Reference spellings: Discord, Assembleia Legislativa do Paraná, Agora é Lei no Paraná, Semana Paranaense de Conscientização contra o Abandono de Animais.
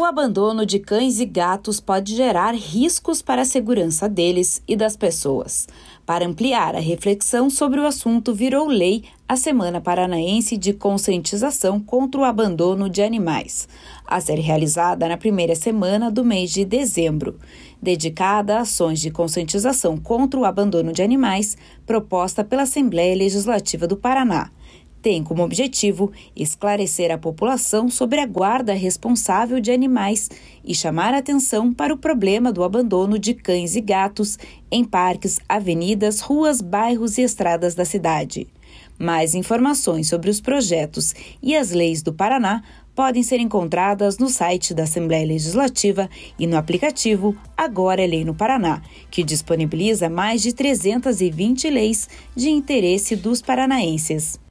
O abandono de cães e gatos pode gerar riscos para a segurança deles e das pessoas. Para ampliar a reflexão sobre o assunto, virou lei a Semana Paranaense de Conscientização contra o Abandono de Animais, a ser realizada na primeira semana do mês de dezembro, dedicada a ações de conscientização contra o abandono de animais, proposta pela Assembleia Legislativa do Paraná. Tem como objetivo esclarecer a população sobre a guarda responsável de animais e chamar atenção para o problema do abandono de cães e gatos em parques, avenidas, ruas, bairros e estradas da cidade. Mais informações sobre os projetos e as leis do Paraná podem ser encontradas no site da Assembleia Legislativa e no aplicativo Agora é Lei no Paraná, que disponibiliza mais de 320 leis de interesse dos paranaenses.